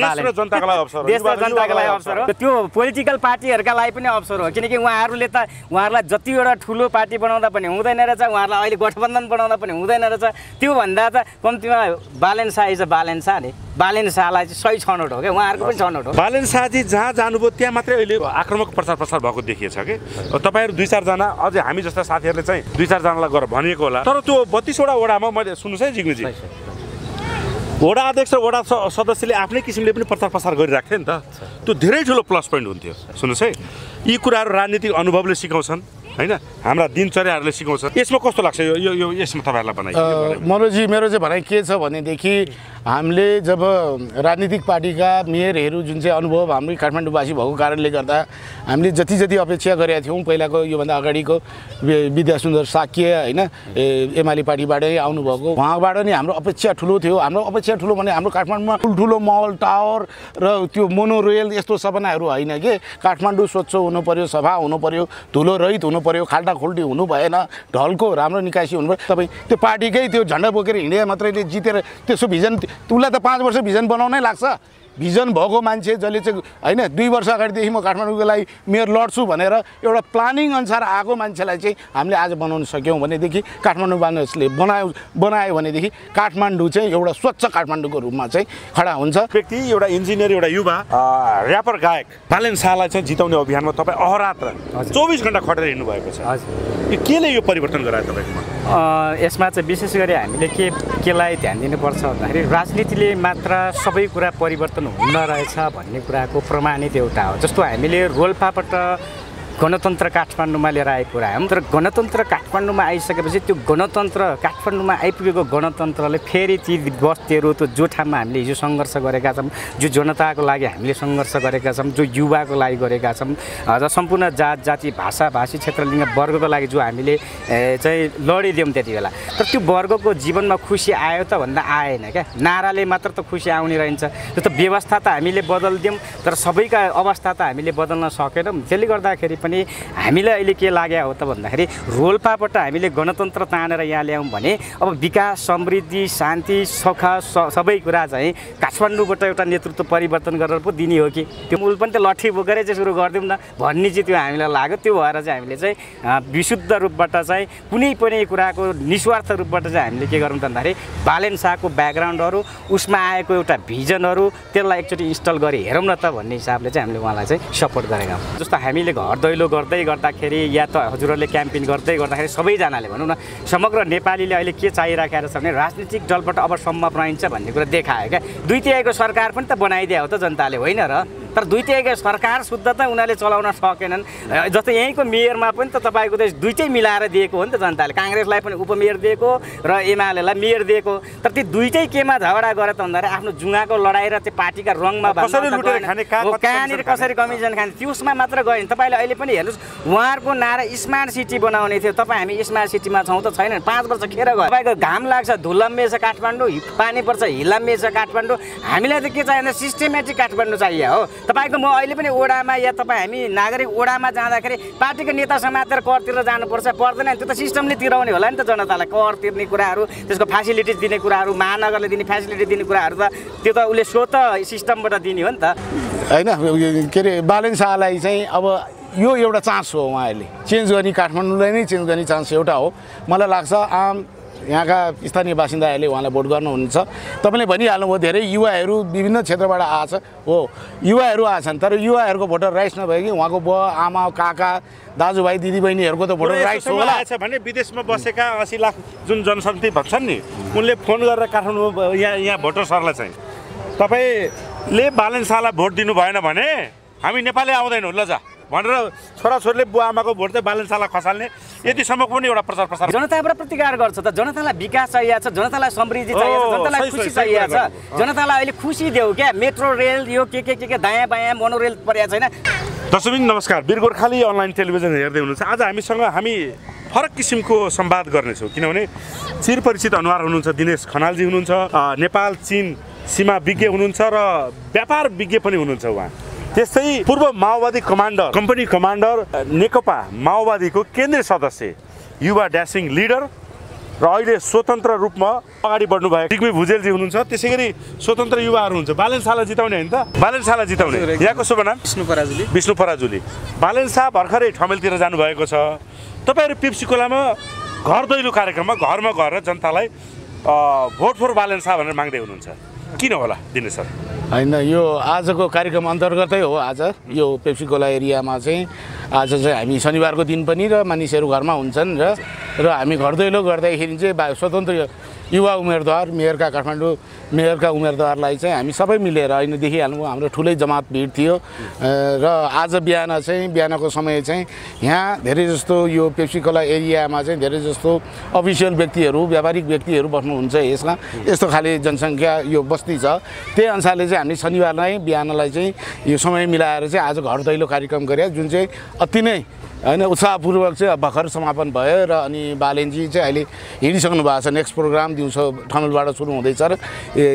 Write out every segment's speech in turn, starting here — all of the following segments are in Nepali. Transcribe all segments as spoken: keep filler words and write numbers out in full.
देशका जनताको लागि अवसर हो त्यो पोलिटिकल पार्टीहरुका लागि पनि अवसर हो किनकि उहाँहरुले त उहाँहरुलाई जति एउटा ठूलो पार्टी बनाउँदा पनि हुँदैन रहेछ उहाँहरुलाई अहिले गठबन्धन बनाउँदा पनि हुँदैन रहेछ त्यो भन्दा त कम्तिमा बालेन शाह इज बालेन शाह नि बालेन शाहलाई चाहिँ सही छनौट हो के उहाँहरुको पनि छनौट हो बालेन शाह जी जहाँ जानुभयो त्यहाँ मात्रै अहिले आक्रमक प्रचार प्रसार भएको देखिएछ के तपाईहरु दुई चार जना अझै हामी जस्ता साथीहरुले चाहिँ दुई चार जनालाई गरेर भनिएको होला तर त्यो बत्तीस वटा वडामा मैले सुन्नुस् है जिग्नु जी वडा अध्यक्ष वडा सदस्यले आफ्नै किसिमले पनि प्रचार प्रसार गरिराख्थे नि त त्यो धेरै ठुलो प्लस पोइन्ट हुन्थ्यो सुन्नुस् है यी कुराहरु राजनीतिक अनुभवले सिकाउँछन् हैन हाम्रा दिनचर्याहरुले सिकाउँछन् यसमा कस्तो लाग्छ यो यो यसमा तपाईहरुलाई भनाइ मनोजी मेरो चाहिँ भनाइ के छ भने देखि हामीले जब राजनीतिक पार्टीका मेयरहरु जुन चाहिँ अनुभव हाम्रो काठमाडौँवासी भएको कारणले गर्दा हामीले जति जति अपेक्षा गरेका थियौं पहिलाको यो भन्दा अगाडीको विद्यासुन्दर साक्य हैन एमाले पार्टीबाट आउनु भएको उहाँबाट नि हाम्रो अपेक्षा ठूलो थियो हाम्रो अपेक्षा ठूलो भने हाम्रो काठमाडौँमा ठूलो मल टावर र त्यो मोनोरेल यस्तो सपनाहरु हैन के काठमाडौँ स्वच्छ हुनु पर्यो सफा हुनु पर्यो धुलो रहित हुनु पर्यो खाल्टा खुल्टी हुनु भएन ढलको राम्रो निकासी हुनु पर्यो तपाई त्यो पार्टीकै त्यो झण्डा बोकेर हिँडे मात्रैले जितेर त्यसो भिजन तुला त पाँच वर्ष भिजन बनाउनै लाग्छ भिजन भएको मान्छे जसले चाहिँ हैन दुई वर्ष अगाडिदेखि म काठमाडौँको लागि मेयर लड्छु भनेर एउटा प्लानिङ अनुसार आएको मान्छेलाई चाहिँ हामीले आज बनाउन सक्यौं भनेदेखि काठमाडौँ बासिन्दाले बनायो बनायो भनेदेखि काठमाडौँ चाहिँ एउटा स्वच्छ काठमाडौँको रूपमा चाहिँ खडा हुन्छ व्यक्ति एउटा इन्जिनियर एउटा युवा र्यापर गायक बालेन शाहलाई चाहिँ जिताउने अभियानमा तपाई अहरात्र चौबीस घण्टा खटेर हिँड्नु भएको छ हजुर केले यो परिवर्तन गरायो तपाईकोमा यसमा चाहिँ विशेष गरी हामीले के केलाई ध्यान दिनुपर्छ भन्दाखेरि राजनीतिले मात्र सबै कुरा परिवर्तन हुन रहेछ भन्ने कुराको प्रमाणित एउटा हो जस्तो हामीले रोल्पाबाट गणतन्त्र काठमाडौँमा लिएर आएको कुरा हो तर गणतन्त्र काठमाडौँमा आइसकेपछि त्यो गणतन्त्र काठमाडौँमा आइपुगेको गणतन्त्रले फेरि ती बस्तीहरू त्यो जो ठाउँमा हामीले हिजो सङ्घर्ष गरेका छौँ जो जनताको लागि हामीले सङ्घर्ष गरेका छौँ जो युवाको लागि गरेका छौँ र सम्पूर्ण जात जाति भाषा भाषी क्षेत्रलिङ्ग वर्गको लागि जो हामीले चाहिँ लडिदियौँ त्यति बेला तर त्यो वर्गको जीवनमा खुसी आयो त भन्दा आएन क्या नाराले मात्र त खुसी आउने रहन्छ जस्तो व्यवस्था त हामीले बदलिदियौँ तर सबैका अवस्था त हामीले बदल्न सकेनौँ त्यसले गर्दाखेरि पनि हामीलाई अहिले के लाग्यो हो त भन्दाखेरि रोल्पाबाट हामीले गणतन्त्र तानेर यहाँ ल्यायौँ भने अब विकास समृद्धि शान्ति सख सबै कुरा चाहिँ काठमाडौँबाट एउटा नेतृत्व परिवर्तन गरेर पो दिने हो कि त्यो मूल पनि त लट्ठी बोकेरै चाहिँ सुरु गरिदिउँ न भन्ने चाहिँ त्यो हामीलाई लाग्यो त्यो भएर चाहिँ हामीले चाहिँ विशुद्ध रूपबाट चाहिँ कुनै पनि कुराको निस्वार्थ रूपबाट चाहिँ हामीले के गर्यौँ त भन्दाखेरि बालेन शाहको ब्याकग्राउन्डहरू उसमा आएको एउटा भिजनहरू त्यसलाई एकचोटि इन्स्टल गरी हेरौँ न त भन्ने हिसाबले चाहिँ हामीले उहाँलाई चाहिँ सपोर्ट गरेका हौँ जस्तो हामीले घर दैलो गर्दै गर्दाखेरि या त हजुरहरूले क्याम्पेन गर्दै गर्दाखेरि सबैजनाले भनौँ न समग्र नेपालीले अहिले के चाहिरहेको छ भने राजनीतिक दलबाट अबसम्म रहन्छ भन्ने कुरा देखायो क्या दुई तिहाईको सरकार पनि त बनाइदिया हो त जनताले होइन र तर दुई तिहाईको सरकार शुद्ध त उनीहरूले चलाउन सकेनन् जस्तो यहीँको मेयरमा पनि त तपाईँको त दुइटै मिलाएर दिएको हो नि त जनताले काङ्ग्रेसलाई पनि उपमेयर दिएको र एमालेलाई मेयर दिएको तर ती दुइटै केमा झगडा गरे त भन्दाखेरि आफ्नो जुङ्गाको लडाई र त्यो पार्टीका रङमा कहाँनिर कसरी कमिसन खाने त्यसमा मात्र गयो नि तपाईँले अहिले पनि हेर्नुहोस् उहाँहरूको नारा स्मार्ट सिटी बनाउने थियो तपाईँ हामी स्मार्ट सिटीमा छौँ त छैन पाँच वर्ष खेर गयो तपाईँको घाम लाग्छ धुलम्बे छ काठमाडौँ पानी पर्छ हिलम्बे छ काठमाडौँ हामीलाई त के चाहियो भने सिस्टेमेटिक काठमाडौँ चाहियो हो तपाईको म अहिले पनि ओडामा या तपाईँ हामी नागरिक ओडामा जाँदाखेरि पार्टीको नेता समातेर कर तिरेर जानुपर्छ पर्दैन नि त्यो त सिस्टमले तिराउने होला नि त जनतालाई कर तिर्ने कुराहरू त्यसको फेसिलिटिज दिने कुराहरू महानगरले दिने फेसिलिटी दिने कुराहरू त त्यो त उसले स्वत सिस्टमबाट दिने हो नि त होइन के अरे बालेन शाहलाई चाहिँ अब यो एउटा चान्स हो उहाँहरूले चेन्ज गर्ने काठमाडौँलाई नै चेन्ज गर्ने चान्स एउटा हो मलाई लाग्छ आम यहाँका स्थानीय बासिन्दाहरूले उहाँलाई भोट गर्नुहुन्छ तपाईँले भनिहाल्नुभयो धेरै युवाहरू विभिन्न क्षेत्रबाट आएछ हो युवाहरू आएछन् तर युवाहरूको भोटर राइट्स नभएकी उहाँको बुवा आमा काका दाजुभाइ दिदीबहिनीहरूको त भोटर राइट्स होला भने विदेशमा बसेका अस्सी लाख जुन जनसङ्ख्या भन्छन् नि उनले फोन गरेर काठमाडौँ यहाँ यहाँ भोटर सरलाई चाहिँ तपाईँले बालेन शाहलाई भोट दिनु भएन भने हामी नेपालै आउँदैनौँ ल जा भनेर छोराछोरीले बुवा आमाको भोट चाहिँ बालेन शाहलाई खसाल्ने यतिसम्म पनि एउटा प्रचार प्रसार जनताबाट प्रतिकार गर्छ त जनतालाई विकास चाहिएको छ जनतालाई समृद्धि चाहिएको छ जनतालाई खुसी चाहिएको छ जनतालाई अहिले खुसी देऊ क्या मेट्रो रेल यो के के के के दायाँ बायाँ मोनोरेल परेको छैन दर्शकबिन नमस्कार वीर गोर्खाली अनलाइन टेलिभिजन हेर्दै हुनुहुन्छ आज हामीसँग हामी फरक किसिमको संवाद गर्नेछौँ किनभने चिरपरिचित अनुहार हुनुहुन्छ दिनेश खनालजी हुनुहुन्छ नेपाल चीन सीमा विज्ञ हुनुहुन्छ र व्यापार विज्ञ पनि हुनुहुन्छ उहाँ त्यस्तै पूर्व माओवादी कमान्डर कम्पनी कमान्डर नेकपा माओवादीको केन्द्रीय सदस्य युवा ड्यासिङ लिडर र र स्वतन्त्र रूपमा अगाडि बढ्नु भयो। टिकमी भुजेलजी हुनुहुन्छ, त्यसैगरी स्वतन्त्र युवाहरु हुन्छ। बालेन शाहलाई जिताउने हैन त? बालेन शाहलाई जिताउने यहाँको शुभ नाम? विष्णु पराजुली। विष्णु पराजुली। बालेन शाह भर्खरै ठमेलतिर जानु भएको छ। तपाईहरु पिप्सी कोलामा घर दैलो कार्यक्रममा घरमा गएर जनतालाई भोट फर बालेन शाह भनेर माग्दै हुनुहुन्छ, किन होला दिनेश सर? हैन, यो आजको कार्यक्रम अन्तर्गतै हो। आज यो पेप्सी कोला एरियामा चाहिँ आज चाहिँ हामी शनिबारको दिन पनि र मानिसहरु घरमा हुन्छन् र र हामी घर दैलो गर्दाखेरि चाहिँ स्वतन्त्र युवा उम्मेदवार मेयरका काठमाडौँ मेयरका उम्मेदवारलाई चाहिँ हामी सबै मिलेर, हैन देखिहाल्नु हाम्रो ठुलै जमात भिड थियो र आज बिहान चाहिँ बिहानको समय चाहिँ यहाँ धेरै जस्तो यो पेप्सीकोला एरियामा चाहिँ धेरै जस्तो अफिसियल व्यक्तिहरू व्यापारिक व्यक्तिहरू बस्नुहुन्छ। यसमा यस्तो खाली जनसङ्ख्या यो बस्ती छ, त्यही अनुसारले चाहिँ हामी शनिबारलाई बिहानलाई चाहिँ यो समय मिलाएर चाहिँ आज घर दैलो कार्यक्रम गरे, जुन चाहिँ अति नै हैन उत्साहपूर्वक चाहिँ भर्खर समापन भयो। र अनि बालेनजी चाहिँ अहिले हिँडिसक्नु भएको छ, नेक्स्ट प्रोग्राम दिउँसो ठमेलबाट सुरु हुँदैछ र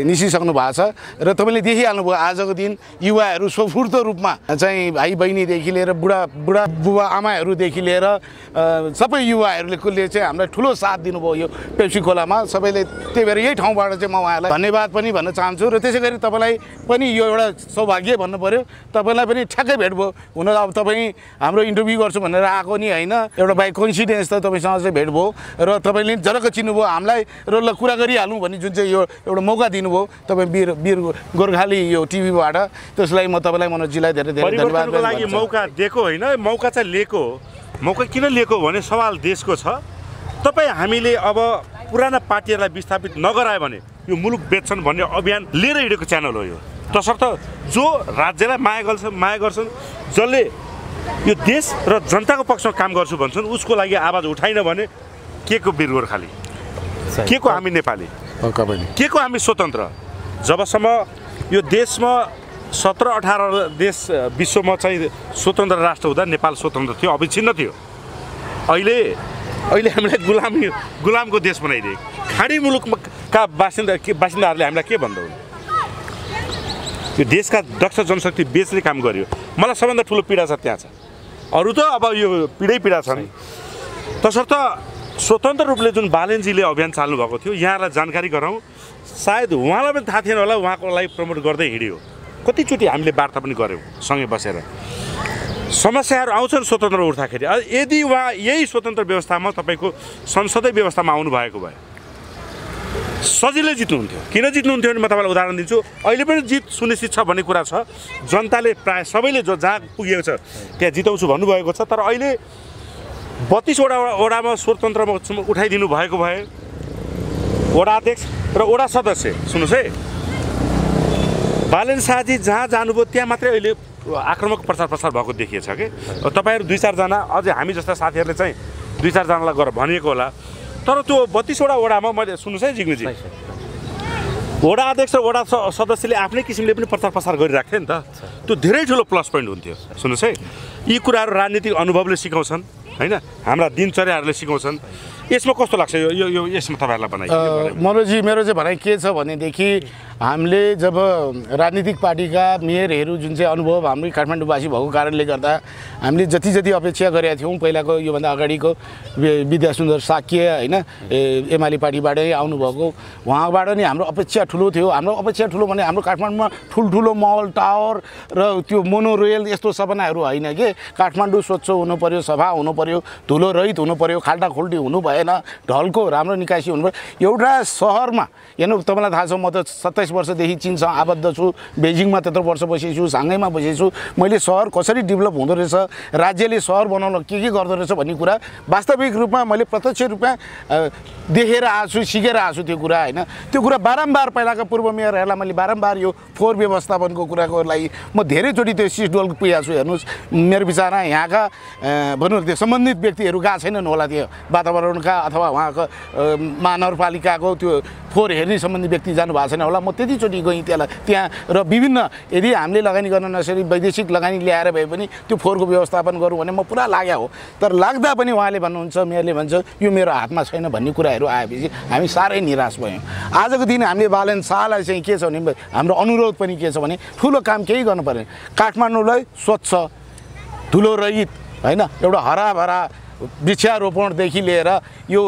निस्किसक्नु भएको छ। र तपाईँले देखिहाल्नुभयो आजको दिन युवाहरू स्वफूर्त रूपमा चाहिँ भाइ बहिनीदेखि लिएर बुढा बुढा बुवा आमाहरूदेखि लिएर सबै युवाहरूले कसले चाहिँ हामीलाई ठुलो साथ दिनुभयो यो पेप्सी कोलामा। सबैले त्यही भएर यही ठाउँबाट चाहिँ म उहाँहरूलाई धन्यवाद पनि भन्न चाहन्छु। र त्यसै गरी तपाईँलाई पनि यो एउटा सौभाग्य भन्नु पऱ्यो, तपाईँलाई पनि ठ्याक्कै भेट भयो। हुन अब तपाईँ हाम्रो इन्टरभ्यू गर्छु भनेर आएको नि हैन, एउटा बाई कोइन्सिडेन्स त तपाईसँग चाहिँ भेट भयो र तपाईँले जरक्क चिन्नुभयो हामीलाई र ल कुरा गरिहालौँ भन्ने जुन चाहिँ यो एउटा मौका दिनुभयो तपाईँ वीर वीर गोर्खाली यो टिभीबाट, त्यसलाई म तपाईँलाई मनोजीलाई धेरै धेरै धन्यवाद। मौका दिएको होइन, मौका चाहिँ लिएको। मौका किन लिएको भने सवाल देशको छ। तपाईँ हामीले अब पुराना पार्टीहरूलाई विस्थापित नगरायो भने यो मुलुक बेच्छन् भन्ने अभियान लिएर हिँडेको च्यानल हो यो। तसर्थ जो राज्यलाई माया गर्छन् माया गर्छन् जसले यो देश र जनताको पक्षमा काम गर्छु भन्छन् उसको लागि आवाज उठाइन भने के को वीर गोर्खाली, के को हामी नेपाली, के को हामी स्वतन्त्र? जबसम्म यो देशमा सत्र अठार देश विश्वमा चाहिँ स्वतन्त्र राष्ट्र हुँदा नेपाल स्वतन्त्र थियो, अविच्छिन्न थियो। अहिले अहिले हामीलाई गुलामी गुलामको देश बनाइदिए। खाडी मुलुकका बासिन्दा बासिन्दाहरूले हामीलाई के भन्दै यो देशका दक्ष जनशक्ति बेचले काम गर्यो। मलाई सबभन्दा ठुलो पीडा छ त्यहाँ छ, अरू त अब यो पीडै पीडा छ नि। तसर्थ स्वतन्त्र रूपले जुन बालेनजीले अभियान चाल्नु भएको थियो यहाँलाई जानकारी गराउँ, सायद उहाँलाई पनि थाहा थिएन होला। उहाँको लागि प्रमोट गर्दै हिँड्यो, कतिचोटि हामीले वार्ता पनि गऱ्यौँ सँगै बसेर। समस्याहरू आउँछन् स्वतन्त्र उठ्दाखेरि। यदि उहाँ यही स्वतन्त्र व्यवस्थामा तपाईँको संसदीय व्यवस्थामा आउनु भएको भए सजिलै जित्नुहुन्थ्यो। किन जित्नुहुन्थ्यो भने म तपाईँलाई उदाहरण दिन्छु। अहिले पनि जित सुनिश्चित छ भन्ने कुरा छ, जनताले प्राय सबैले जो जहाँ पुगेको छ त्यहाँ जिताउँछु भन्नुभएको छ। तर अहिले बत्तीसवटा वडामा स्वतन्त्रमा उठाइदिनु भएको भए वडा अध्यक्ष र वडा सदस्य, सुन्नुहोस् है, बालेन शाहजी जहाँ जानुभयो त्यहाँ मात्रै अहिले आक्रमक प्रचार प्रसार भएको देखिएछ कि। तपाईँहरू दुई चारजना अझै हामी जस्ता साथीहरूले चाहिँ दुई चारजनालाई गरेर भनिएको होला, तर त्यो बत्तीसवटा वडामा मैले सुन्नुहोस् है जिग्नुजी, वडा अध्यक्ष र वडा सदस्यले आफ्नै किसिमले पनि प्रचार प्रसार गरिरहेको थियो नि त। त्यो धेरै ठुलो प्लस पोइन्ट हुन्थ्यो। सुन्नुहोस् है, यी कुराहरू राजनीतिक अनुभवले सिकाउँछन् हैन, हाम्रा दिनचर्याहरूले सिकाउँछन्। यसमा कस्तो लाग्छ यो यो यसमा तपाईँहरूलाई भनाइ? मनोजी मेरो चाहिँ भनाइ के छ भनेदेखि हामीले जब राजनीतिक पार्टीका मेयरहरू जुन चाहिँ अनुभव हाम्रो काठमाडौँवासी भएको कारणले गर्दा हामीले जति जति अपेक्षा गरेका थियौँ पहिलाको योभन्दा अगाडिको विद्यासुन्दर साक्य हैन एमाले पार्टीबाटै आउनुभएको, उहाँबाट नि हाम्रो अपेक्षा ठुलो थियो। हाम्रो अपेक्षा ठुलो भने हाम्रो काठमाडौँमा ठुल्ठुलो मल टावर र त्यो मोनोरेल यस्तो सपनाहरू होइन के। काठमाडौँ स्वच्छ हुनुपऱ्यो, सफा हुनुपऱ्यो, धुलो रहित हुनुपऱ्यो, खाल्टा खुल्टी हुनु भएन, ढलको राम्रो निकासी हुनु पऱ्यो। एउटा सहरमा हेर्नु, तपाईँलाई थाहा छ म त सत्ताइस वर्षदेखि चीनसँग आबद्ध छु, बेजिङमा त्यत्रो वर्ष बसेछु, साङ्घाईमा बसेछु। मैले सहर कसरी डेभलप हुँदो रहेछ, राज्यले सहर बनाउन के के गर्दो रहेछ भन्ने कुरा वास्तविक रूपमा मैले प्रत्यक्ष रूपमा देखेर आएको छु, सिकेर आएको छु त्यो कुरा होइन। त्यो कुरा बारम्बार पहिलाका पूर्व मेयरहरूलाई मैले बारम्बार यो फोहोर व्यवस्थापनको कुराको लागि म धेरैचोटि त्यो सिस्डोल पुगेको छु। हेर्नुहोस् मेरो विचारमा यहाँका भन्नु त्यो सम्बन्धित व्यक्तिहरू गएको छैनन् होला त्यो वातावरणका अथवा उहाँको महानगरपालिकाको त्यो फोहोर हेर्ने सम्बन्धी व्यक्ति जानु भएको छैन होला। म त्यतिचोटि गएँ त्यसलाई त्यहाँ र विभिन्न यदि हामीले लगानी गर्न नसके वैदेशिक लगानी ल्याएर भए पनि त्यो फोहोरको व्यवस्थापन गरौँ भने म पुरा लाग्या हो। तर लाग्दा पनि उहाँले भन्नुहुन्छ, मेयरले भन्छ यो मेरो हातमा छैन भन्ने कुराहरू आएपछि हामी साह्रै निराश भयौँ। आजको दिन हामीले बालेन शाहलाई चाहिँ के छ भने हाम्रो अनुरोध पनि के छ भने ठुलो काम केही गर्नु पऱ्यो, काठमाडौँलाई स्वच्छ धुलो रहित होइन एउटा हराभरा वृक्षारोपण देखि लिएर यो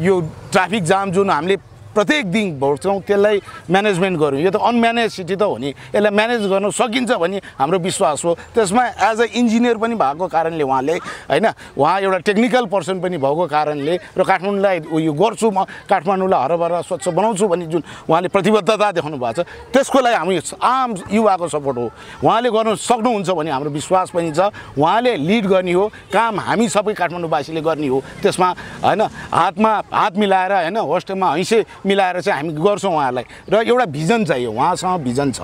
यो ट्राफिक जाम जुन हामीले प्रत्येक दिन भोग्छौं त्यसलाई म्यानेजमेन्ट गर्नु यो त अनम्यानेज सिटी त हो नि, यसलाई म्यानेज गर्न सकिन्छ भन्ने हाम्रो विश्वास हो। त्यसमा एज अ इन्जिनियर पनि भएको कारणले उहाँले हैन उहाँ एउटा टेक्निकल पर्सन पनि भएको कारणले र काठमाडौँलाई यो गर्छु म काठमाडौँलाई हरभरा स्वच्छ बनाउँछु भन्ने जुन उहाँले प्रतिबद्धता देखाउनु भएको छ त्यसको लागि हामी आम युवाको सपोर्ट हो। उहाँले गर्न सक्नुहुन्छ भन्ने हाम्रो विश्वास पनि छ। उहाँले लिड गर्ने हो काम, हामी सबै काठमाडौँवासीले गर्ने हो। त्यसमा हैन हातमा हात मिलाएर हैन होस्टेलमा हैसे मिलाएर चाहिँ हामी गर्छौं। उहाँलाई र एउटा भिजन चाहियो, उहाँसँग भिजन छ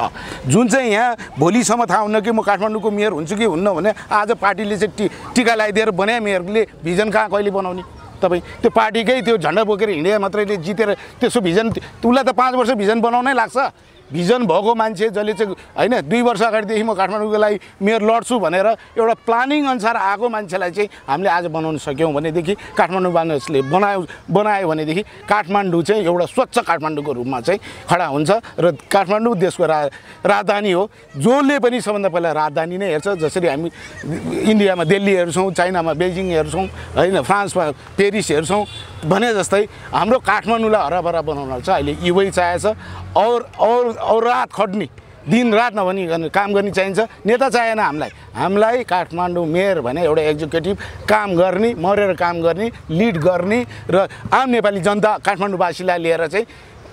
जुन चाहिँ यहाँ भोलिसम्म थाहा हुन्न कि म काठमाडौँको मेयर हुन्छु कि हुन्न भने आज पार्टीले चाहिँ टि टिका लगाइदिएर बनाए मेयरले भिजन कहाँ कहिले बनाउने तपाईँ? त्यो पार्टीकै त्यो झन्डा बोकेर हिँडे मात्रैले जितेर त्यसो भिजन उसलाई त पाँच वर्ष भिजन बनाउनै लाग्छ। भिजन भएको मान्छे जसले चाहिँ हैन दुई वर्ष अगाडिदेखि म काठमाडौँको लागि मेयर लड्छु भनेर एउटा प्लानिङ अनुसार आएको मान्छेलाई चाहिँ हामीले आज बनाउन सक्यौं भनेदेखि काठमाडौँवासीले बनायो बनायो भनेदेखि काठमाडौँ चाहिँ एउटा स्वच्छ काठमाडौँको रूपमा चाहिँ खडा हुन्छ र काठमाडौँ देशको रा, राजधानी हो। जसले पनि सबभन्दा पहिला राजधानी नै हेर्छ। जसरी हामी इन्डियामा दिल्ली हेर्छौं, चाइनामा बेजिङ हेर्छौं, हैन फ्रान्समा पेरिस हेर्छौं भने जस्तै हाम्रो काठमाडौँलाई हराभरा बनाउन चाहिँ अहिले युवै चाहिन्छ। और और और रात खट्ने दिन रात नभनी काम गर्ने चाहिन्छ। नेता चाहिएन हामीलाई, हामीलाई काठमाडौँ मेयर भने एउटा एक्जिक्युटिभ काम गर्ने, मरेर काम गर्ने, लिड गर्ने र आम नेपाली जनता काठमाडौँवासीलाई लिएर चाहिँ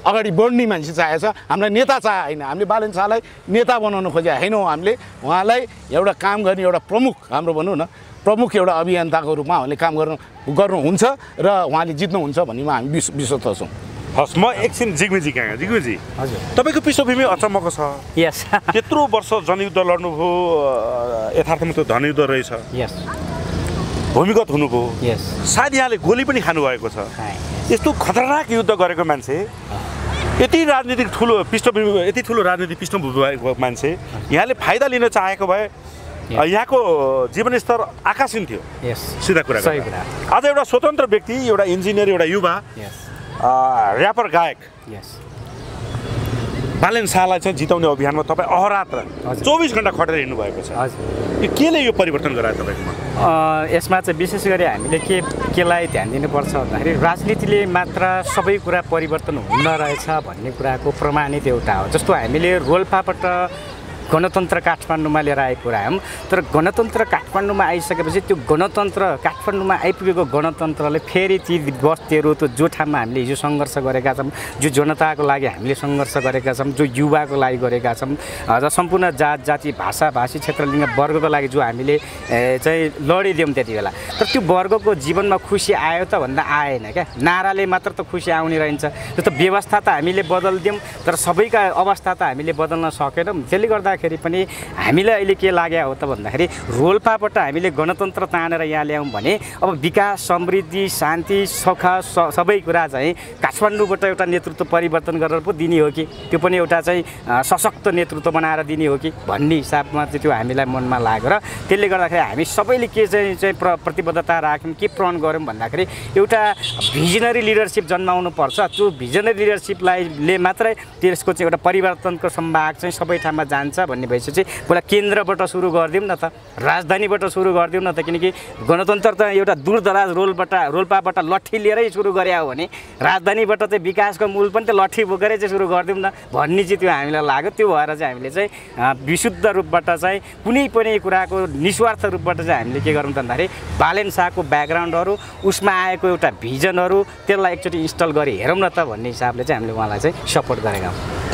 अगाडि बढ्ने मान्छे चाहिएको छ। हामीलाई नेता चाहिएन, हामीले बालन शाहलाई नेता बनाउन खोजे हैनौँ। हामीले उहाँलाई एउटा काम गर्ने एउटा प्रमुख हाम्रो भनौँ न प्रमुख एउटा अभियन्ताको रूपमा उहाँले काम गर्नु गर्नुहुन्छ र उहाँले जित्नुहुन्छ भन्नेमा हामी विश्वस्त छौँ। हस्, म एकछिन जिग्मीजी कहाँ जिग्मीजी हजुर तपाईँको पृष्ठभूमि अचम्मको छ। यस, त्यत्रो वर्ष जनयुद्ध लड्नुभयो, यथार्थमा त धनयुद्ध रहेछ। यस, भूमिगत हुनुभयो। यस, सायद यहाँले गोली पनि खानुभएको छ। यस्तो खतरनाक युद्ध गरेको मान्छे, यति राजनीतिक ठुलो पृष्ठभूमि, यति ठुलो राजनीतिक पृष्ठभूमि भएको मान्छे यहाँले फाइदा लिन चाहेको भए यहाँको जीवनस्तर आकाशिन थियो। यस, सिधा कुरा। आज एउटा स्वतन्त्र व्यक्ति, एउटा इन्जिनियर, एउटा युवा र्यापर गायक बालेन शाहलाई चाहिँ जिताउने अभियानमा तपाईँ अहरात चौबिस घन्टा खटेर हिँड्नु भएको छ। यो केले यो परिवर्तन गरायो तपाईँकोमा? यसमा चाहिँ विशेष गरी हामीले के केलाई ध्यान दिनुपर्छ भन्दाखेरि राजनीतिले मात्र सबै कुरा परिवर्तन हुन रहेछ भन्ने कुराको प्रमाणित एउटा हो। जस्तो हामीले रोल्पाबाट गणतन्त्र काठमाडौँमा लिएर आएको कुरा हौँ, तर गणतन्त्र काठमाडौँमा आइसकेपछि त्यो गणतन्त्र काठमाडौँमा आइपुगेको गणतन्त्रले फेरि ती बस्तीहरू त्यो जो ठाउँमा हामीले हिजो सङ्घर्ष गरेका छौँ, जो जनताको लागि हामीले सङ्घर्ष गरेका छौँ, जो युवाको लागि गरेका छौँ, र सम्पूर्ण जात जाति भाषा भाषी क्षेत्रलिङ्ग वर्गको लागि जो हामीले चाहिँ लडिदियौँ त्यति बेला, तर त्यो वर्गको जीवनमा खुसी आयो त भन्दा आएन क्या। नाराले मात्र त खुसी आउने रहन्छ। त्यो त व्यवस्था त हामीले बदलिदियौँ तर सबैका अवस्था त हामीले बदल्न सकेनौँ। त्यसले गर्दा खेरि पनि हामीलाई अहिले के लाग्यो हो त भन्दाखेरि रोल्पाबाट हामीले गणतन्त्र तानेर यहाँ ल्यायौँ भने अब विकास, समृद्धि, शान्ति, सुख सबै कुरा चाहिँ काठमाडौँबाट एउटा नेतृत्व परिवर्तन गरेर पो दिने हो कि त्यो पनि एउटा चाहिँ सशक्त नेतृत्व बनाएर दिने हो कि भन्ने हिसाबमा चाहिँ त्यो हामीलाई मनमा लाग्यो। र त्यसले गर्दाखेरि हामी सबैले के चाहिँ चाहिँ प्र प्रतिबद्धता राख्यौँ, के प्रण गऱ्यौँ भन्दाखेरि एउटा भिजनरी लिडरसिप जन्माउनुपर्छ। त्यो भिजनरी लिडरसिपलाई ले मात्रै त्यसको चाहिँ एउटा परिवर्तनको सम्भाग चाहिँ सबै ठाउँमा जान्छ भन्ने भएपछि पहिला केन्द्रबाट सुरु गरिदिउँ न त, राजधानीबाट सुरु गरिदिउँ न त। किनकि गणतन्त्र त एउटा दूरदराज रोलबाट रोल्पाबाट लट्ठी लिएरै सुरु गरे हो भने राजधानीबाट चाहिँ विकासको मूल पनि त लट्ठी बोकेरै चाहिँ सुरु गरिदिउँ न भन्ने चाहिँ त्यो हामीलाई लाग्यो। त्यो भएर चाहिँ हामीले चाहिँ विशुद्ध रूपबाट चाहिँ कुनै पनि कुराको निस्वार्थ रूपबाट चाहिँ हामीले के गर्यौँ त भन्दाखेरि बालेन शाहको ब्याकग्राउन्डहरू, उसमा आएको एउटा भिजनहरू त्यसलाई एकचोटि इन्स्टल गरी हेरौँ न त भन्ने हिसाबले चाहिँ हामीले उहाँलाई चाहिँ सपोर्ट गरेका हौँ।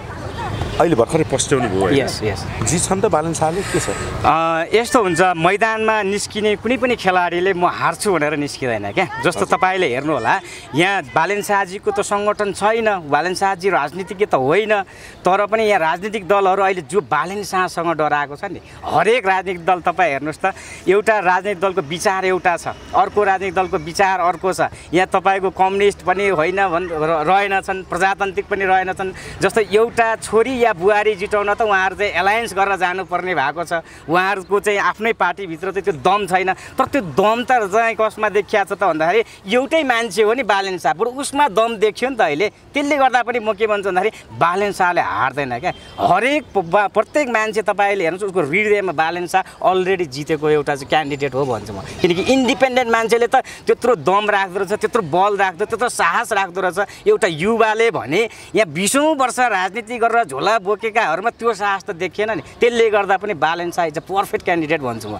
अहिले भर्खरै पस्ट्याउनु भयो। यस यस जित्छन् त बालेन शाहले के छ? यस्तो हुन्छ, मैदानमा निस्किने कुनै पनि खेलाडीले म हार्छु भनेर निस्किँदैन क्या। जस्तो तपाईँले हेर्नु होला यहाँ बालेन शाहजीको त सङ्गठन छैन, बालेन शाहजी राजनीतिज्ञ त होइन, तर पनि यहाँ राजनीतिक दलहरू अहिले जो बालेन शाहसँग डराएको छ नि हरेक राजनीतिक दल तपाईँ हेर्नुहोस् त, एउटा राजनीतिक दलको विचार एउटा छ, अर्को राजनीतिक दलको विचार अर्को छ। यहाँ तपाईँको कम्युनिस्ट पनि होइन भन् रहेनछन्, प्रजातान्त्रिक पनि रहेनछन्। जस्तो एउटा छोरी या या बुहारी जिताउन त उहाँहरु चाहिँ एलायन्स गरेर जानुपर्ने भएको छ। उहाँहरुको चाहिँ आफ्नै पार्टी भित्र चाहिँ त्यो दम छैन। तर त्यो दम त चाहिँ कसमा देखिया छ त भन्दाखेरि एउटै मान्छे हो नि बालेन शाह। पुरो उसमा दम देखियो नि त अहिले। त्यसले गर्दा पनि म के भन्छु भन्दाखेरि बालेन शाहले हार्दैन के। हरेक प्रत्येक मान्छे तपाईले हेर्नुस् उसको हृदयमा बालेन शाह अलरेडी जितेको एउटा चाहिँ क्यान्डिडेट हो भन्छु म। किनकि इन्डिपेन्डेन्ट मान्छेले त त्यत्रो दम राख्दो रहेछ, त्यत्रो बल राख्दो, त्यत्रो साहस राख्दो रहेछ। एउटा युवाले भने यहाँ बीसौं वर्ष राजनीति गरेर झोला बोकेकाहरुमा त्यो साहस त देखिएन नि। त्यसले गर्दा पनि Balen Shah is a perfect candidate भन्छु म।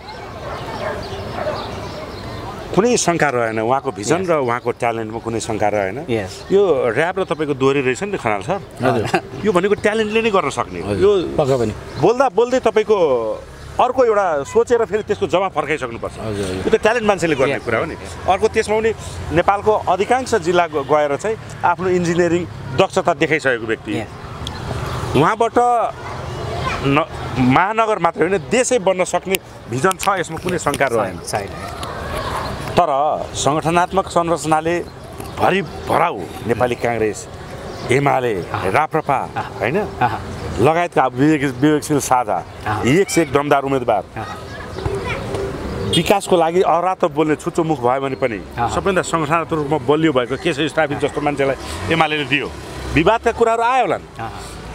कुनै शंका रहेन उहाँको भिजन र उहाँको ट्यालेन्टमा कुनै शंका रहेन। यो र्‍याप र तपाईको दोहोरी रहेछ नि खनाल सर। हजुर यो भनेको ट्यालेन्टले नै गर्न सक्ने हो। यो पक्का पनि बोल्दा बोल्दै तपाईको अर्को एउटा सोचेर फेरि त्यसको जवाफ फर्काइसक्नुपर्छ। यो त ट्यालेन्ट मान्छेले गर्ने कुरा हो नि। अर्को त्यसमा पनि नेपालको अधिकांश जिल्ला गएर चाहिँ आफ्नो इन्जिनियरिङ दक्षता देखाइसकेको व्यक्ति उहाँबाट महानगर मात्रै होइन देशै बन्न सक्ने भिजन छ। यसमा कुनै शंका रहेन। तर संगठनात्मक संरचनाले भरि भराउ नेपाली कांग्रेस, एमाले, राप्रपा हैन लगायतका विवेकशील साझा एक से एक दमदार उम्मेदवार विकासको लागि अरातो बोल्ने छुच्चो मुख भयो भने पनि सबैभन्दा संगठनात्मक रूपमा बलियो भएको केश स्थापित जस्तो मान्छेलाई एमालेले दियो। विवादका कुराहरु आयो होला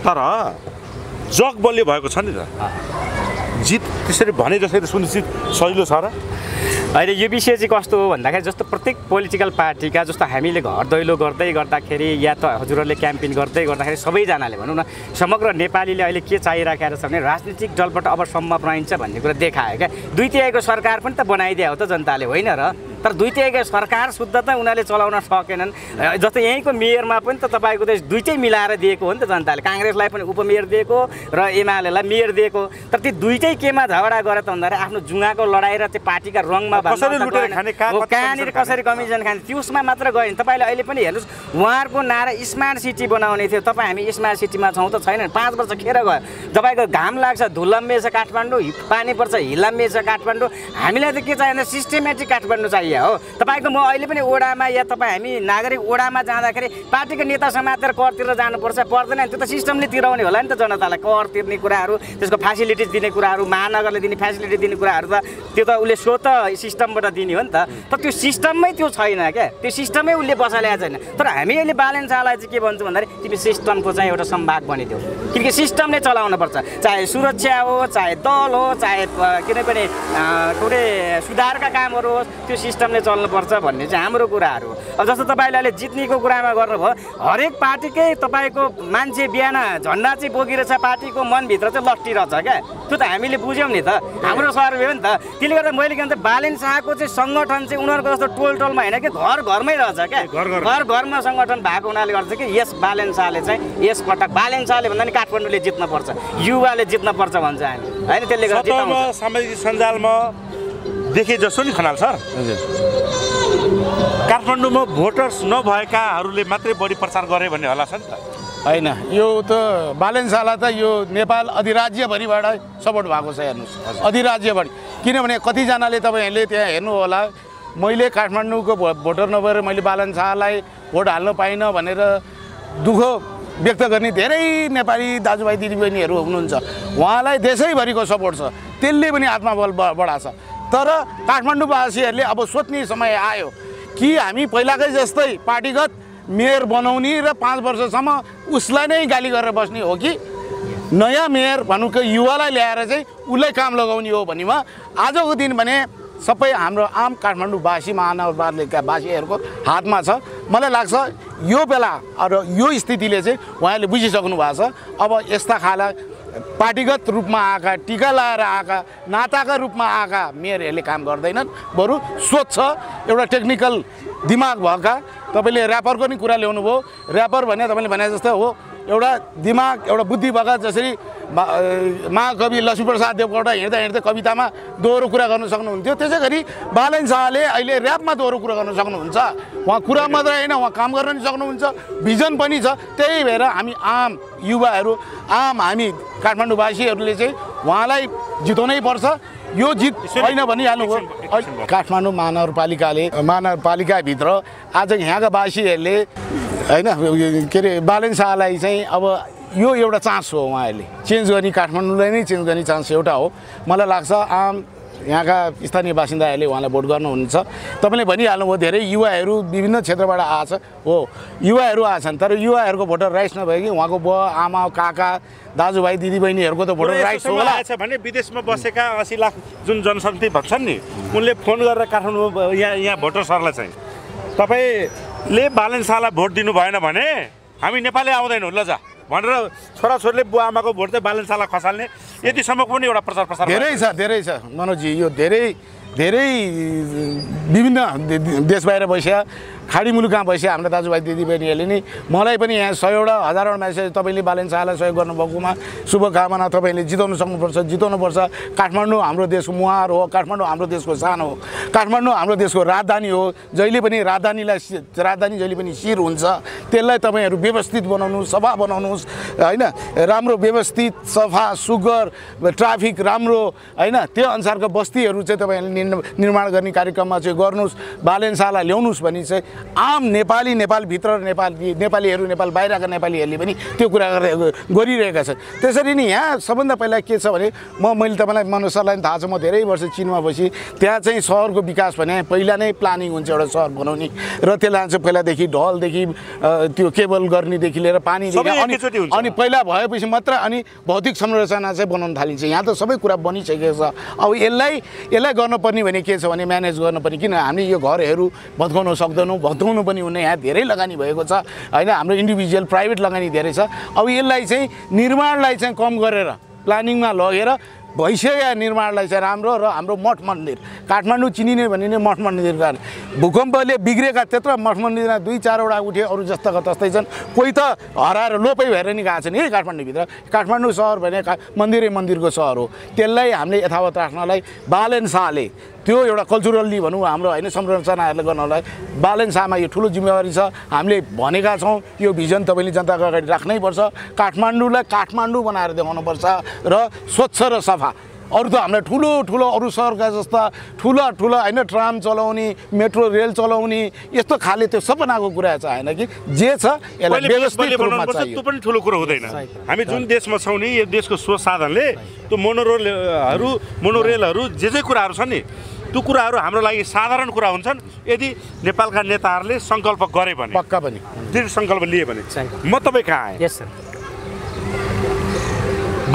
तर जग बलियो भएको छ नि त। जित त्यसरी भने जसरी सुनिश्चित सजिलो छ र अहिले यो विषय चाहिँ कस्तो हो भन्दाखेरि जस्तो प्रत्येक पोलिटिकल पार्टीका जस्तो हामीले घर दैलो गर्दै गर्दाखेरि या त हजुरहरूले क्याम्पेन गर्दै गर्दाखेरि सबैजनाले भनौँ न समग्र नेपालीले अहिले के चाहिरहेको छ भने राजनीतिक दलबाट अब सम्म बनाइन्छ भन्ने कुरा देखायो क्या। दुई तिहाईको सरकार पनि त बनाइदिया हो त जनताले होइन र। तर दुई तिहाईको सरकार शुद्ध त उनीहरूले चलाउन सकेनन्। जस्तै यहीँको मेयरमा पनि त तपाईँको देश दुईटै मिलाएर दिएको हो नि त जनताले। काङ्ग्रेसलाई पनि उपमेयर दिएको र एमालेलाई मेयर दिएको। तर ती दुईटै केमा झगडा गरे त भन्दाखेरि आफ्नो जुङ्गाको लडाई र त्यो पार्टीका रङमा कसरी लुटेर खाने कहाँनिर कसरी कमिसन खाने त्यसमा मात्र गयो नि। तपाईँले अहिले पनि हेर्नुहोस् उहाँहरूको नारा स्मार्ट सिटी बनाउने थियो। तपाईँ हामी स्मार्ट सिटीमा छौँ त छैन। पाँच वर्ष खेर गयो। तपाईँको घाम लाग्छ धुलम्बे छ काठमाडौँ, पानी पर्छ हिलम्बे छ काठमाडौँ। हामीलाई त के चाहियो भने सिस्टेमेटिक काठमाडौँ चाहियो हो। तपाईँको म अहिले पनि ओडामा या तपाईँ हामी नागरिक ओडामा जाँदाखेरि पार्टीको नेता समातेर कर तिरेर जानुपर्छ पर्दैन नि। त्यो त सिस्टमले तिराउने होला नि त जनतालाई। कर तिर्ने कुराहरू, त्यसको फेसिलिटिज दिने कुराहरू, महानगरले दिने फेसिलिटी दिने कुराहरू त त्यो त उसले सो त सिस्टमबाट दिने हो नि त। तर त्यो सिस्टममै त्यो छैन क्या। त्यो सिस्टमै उसले बसालेको छैन। तर हामी अहिले बालेन शाहलाई चाहिँ के भन्छौँ भन्दाखेरि तिमी सिस्टमको चाहिँ एउटा सम्भाग बनिदेऊ। किनकि सिस्टमले चलाउनुपर्छ। चाहे सुरक्षा हो, चाहे दल हो, चाहे किनभने कुनै सुधारका कामहरू होस् त्यो सिस्टमले चल्नुपर्छ भन्ने चाहिँ हाम्रो कुराहरू हो। अब जस्तो तपाईँले अहिले जित्नेको कुरामा गर्नुभयो हरेक पार्टीकै तपाईँको मान्छे बिहान झन्डा चाहिँ बोकिरहेछ पार्टीको मनभित्र चाहिँ लट्टिरहेछ क्या। त्यो त हामीले बुझ्यौँ नि त। हाम्रो सर्वे हो नि त। त्यसले गर्दा मैले के भन्छ बालेन शाहको चाहिँ सङ्गठन चाहिँ उनीहरूको जस्तो टोल टोलमा होइन कि घर घरमै रहेछ क्या। घर घरमा सङ्गठन भएको हुनाले गर्छ कि यस बालेन शाहले चाहिँ यस पटक बालेन शाहले भन्दा नि काठमाडौँले जित्नुपर्छ, युवाले जित्नुपर्छ भन्छ हामी होइन। त्यसले गर्दा सामाजिक सञ्जालमा देखे जस्तो नि खनाल सर काठमाडौँमा भोटर्स नभएकाहरूले मात्रै बढी प्रचार गरे भन्ने होला छ नि त हैन। यो त बालेन शाहलाई त यो नेपाल अधिराज्यभरिबाट सपोर्ट भएको छ हेर्नुहोस् अधिराज्यभरि। किनभने कतिजनाले तपाईँहरूले त्यहाँ हेर्नु होला मैले काठमाडौँको भोटर नभएर मैले बालेन शाहलाई भोट हाल्न पाइनँ भनेर दुःख व्यक्त गर्ने धेरै नेपाली दाजुभाइ दिदीबहिनीहरू हुनुहुन्छ। उहाँलाई देशैभरिको सपोर्ट छ। त्यसले पनि आत्मबल बढाछ। तर काठमाडौँवासीहरूले अब सोच्ने समय आयो कि हामी पहिलाकै जस्तै पार्टीगत मेयर बनाउने र पाँच वर्षसम्म उसलाई नै गाली गरेर बस्ने हो कि नयाँ मेयर भनौँ कि युवालाई ल्याएर चाहिँ उसलाई काम लगाउने हो भन्नेमा आजको दिन भने सबै हाम्रो आम काठमाडौँवासी महानगरपालिका वासीहरूको हातमा छ। मलाई लाग्छ यो बेला र यो स्थितिले चाहिँ उहाँले बुझिसक्नु भएको छ। अब यस्ता खाला पार्टीगत रूपमा आएका, टिका लाएर आएका, नाताका रूपमा आएका मेयरहरूले काम गर्दैनन्। बरु स्वच्छ एउटा टेक्निकल दिमाग भएका। तपाईँले ऱ्यापरको नि कुरा ल्याउनुभयो। ऱ्यापर भने तपाईँले भने जस्तो हो एउटा दिमाग एउटा बुद्धि भएका। जसरी महाकवि लक्ष्मीप्रसाद देवकोटा हिँड्दा हिँड्दै कवितामा दोहोरो कुरा गर्न सक्नुहुन्थ्यो त्यसै गरी बालेन शाहले अहिले ऱ्यापमा दोहोरो कुरा गर्न सक्नुहुन्छ। उहाँ कुरा मात्र होइन उहाँ काम गर्न नि सक्नुहुन्छ। भिजन पनि छ। त्यही भएर हामी आम युवाहरू आम हामी काठमाडौँवासीहरूले चाहिँ उहाँलाई जिताउनै पर्छ। यो जित होइन भनिहाल्नुभयो। काठमाडौँ महानगरपालिकाले महानगरपालिकाभित्र आज यहाँका वासीहरूले होइन के अरे बालेन शाहलाई चाहिँ अब यो एउटा चान्स हो उहाँहरूले चेन्ज गर्ने काठमाडौँलाई नै चेन्ज गर्ने चान्स एउटा हो मलाई लाग्छ आम यहाँका स्थानीय बासिन्दाहरूले उहाँलाई भोट गर्नुहुन्छ तपाईले भनिहाल्नु हो धेरै युवाहरू विभिन्न क्षेत्रबाट आछ हो युवाहरू आछन् तर युवाहरूको भोटर राइट्स नभए कि उहाँको बुवा आमा काका दाजुभाइ दिदीबहिनीहरूको त भोटर राइट्स होला भने विदेशमा बसेका अस्सी लाख जुन जनसंख्या भन्छन् नि उनले फोन गरेर काठमाडौँ यहाँ यहाँ भोटरहरुलाई चाहिँ तपाईले बालन शाहलाई भोट दिनु भएन भने हामी नेपालले आउँदैनौ ल जा भनेर छोराछोरीले बुवा आमाको भोट चाहिँ बालन शाहलाई खसाल्ने यतिसम्मको पनि एउटा प्रचार प्रसार धेरै छ धेरै छ मनोजी यो धेरै धेरै विभिन्न देश बाहिर बसेका खाडी मुलुकमा बसेका हाम्रा दाजुभाइ दिदीबहिनीहरूले नि मलाई पनि यहाँ सयौँडा हजारौँडा म्यासेज तपाईँले बालन शाहलाई सहयोग गर्नुभएकोमा शुभकामना तपाईँले जिताउन सक्नुपर्छ जिताउनुपर्छ काठमाडौँ हाम्रो देशको मुहार हो काठमाडौँ हाम्रो देशको शान हो काठमाडौँ हाम्रो देशको राजधानी हो जहिले पनि राजधानीलाई राजधानी जहिले पनि शिर हुन्छ त्यसलाई तपाईहरु व्यवस्थित बनाउनुस् सफा बनाउनुस् हैन राम्रो व्यवस्थित सफा सुगर ट्राफिक राम्रो हैन त्यो अनुसारको बस्तीहरु चाहिँ तपाईहरुले निर्माण गर्ने कार्यक्रममा चाहिँ गर्नुस् बालन शाहलाई ल्याउनुस् भनी चाहिँ आम नेपाली नेपाल भित्र नेपाली नेपालीहरु नेपाल बाहिरका नेपालीहरुले पनि त्यो कुरा गरिरहेका छन् त्यसरी नि यहाँ सबभन्दा पहिला के छ भने म मैले तपाईलाई मनोसरलाई थाहा छ म धेरै वर्ष चीनमा बसी त्यहाँ चाहिँ शहरको विकास भने पहिला नै प्लानिङ हुन्छ एउटा शहर बनाउने र त्यसलाई चाहिँ पहिलादेखि ढलदेखि त्यो केबल गर्नेदेखि लिएर पानी दिने अनि पहिला भएपछि मात्र अनि भौतिक संरचना चाहिँ बनाउन थालिन्छ यहाँ त सबै कुरा बनिसकेको छ अब यसलाई यसलाई गर्नुपर्ने भने के छ भने म्यानेज गर्नुपर्ने किन हामीले यो घरहरु भत्काउन सक्दैनौँ भत्काउनु पनि हुने यहाँ धेरै लगानी भएको छ हैन हाम्रो इन्डिभिजुअल प्राइभेट लगानी धेरै छ अब यसलाई चाहिँ निर्माणलाई चाहिँ कम गरेर प्लानिङमा लगेर भइसकेका निर्माणलाई चाहिँ राम्रो र हाम्रो मठ मन्दिर काठमाडौँ चिनिने भनिने मठ मन्दिर कारण भूकम्पले बिग्रेका त्यत्र मठ मन्दिरमा दुई चारवटा उठे अरू जस्ताको तस्तै छन् कोही त हराएर लोपै भएर नि गएको छन् है काठमाडौँभित्र काठमाडौँ सहर भने मन्दिरै मन्दिरको सहर हो त्यसलाई हामीले यथावत राख्नलाई बालन शाहले त्यो एउटा कल्चरल्ली भनौँ हाम्रो हैन संरचनाहरुले गर्नलाई बालन शाहमा यो ठूलो जिम्मेवारी छ हामीले भनेका छौं यो भिजन तपाईले जनताको अगाडि राख्नै पर्छ काठमाडौँलाई काठमाडौँ बनाएर देखाउनु पर्छ र स्वच्छ र सफा अरु त हामीलाई ठूलो ठूलो अरु शहरका जस्ता ठूला ठूला हैन ट्राम चलाउने मेट्रो रेल चलाउने यस्तो खाले त्यो सपनाको कुरा छ हैन कि जे छ यसलाई व्यवस्थित रूपमा चाहियो त्यो पनि ठूलो कुरा हुँदैन हामी जुन देशमा छौं नि यो देशको स्व साधनले त्यो मोनोरेलहरु मोनोरेलहरु जे जे कुराहरु छन् नि त्यो कुराहरु हाम्रो लागि साधारण कुरा हुन्छन् यदि नेपालका नेताहरूले संकल्प गरे भने पक्का पनि दृढ संकल्प लिए भने म तपाई कहाँ आए यस सर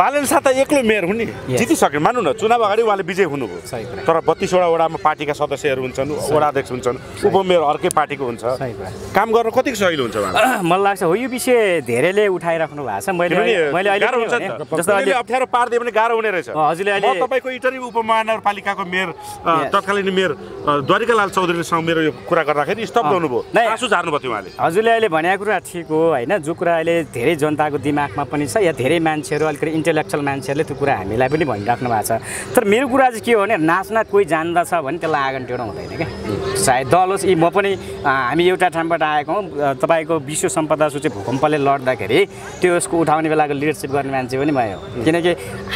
बालन शाह त एक्लो मेयर हुने जितिसके मान्नु न चुनाव अगाडि उहाँले विजय हुनुभयो तर बत्तीस वटा वडामा पार्टीका सदस्यहरू हुन्छन् वडा अध्यक्ष हुन्छन् उपमेयर अर्कै पार्टीको हुन्छ काम गर्न कतिको सजिलो हुन्छ उहाँलाई मलाई लाग्छ हो यो विषय धेरैले उठाइराख्नु भएको छ मैले मैले अहिले जस्तो अहिले अप्ठ्यारो पार्दै पनि गाह्रो हुने रहेछ हजुरले अहिले तपाईको इटरी उपमहानगरपालिकाको मेयर तत्कालीन मेयर द्वारिकालाल चौधरीसँग मेरो यो कुरा गर्दाखेरि स्तब्ध हुनुभयो आँसु झार्नु भयो उहाँले हजुरले अहिले भनेको कुरा ठीक हो हैन जो कुरा अहिले धेरै जनताको दिमागमा पनि छ या धेरै मान्छेहरू अलि इन्टेलेक्चुअल मान्छेहरूले त्यो कुरा हामीलाई पनि भनिराख्नु भएको छ तर मेरो कुरा चाहिँ के हो भने नाच्न कोही जान्दछ भने त्यसलाई आँगन टेढो हुँदैन क्या सायद दल होस् यी म पनि हामी एउटा ठाउँबाट आएको हौँ तपाईँको विश्व सम्पदा सूची भूकम्पले लड्दाखेरि त्यो यसको उठाउने बेलाको लिडरसिप गर्ने मान्छे पनि भयो किनकि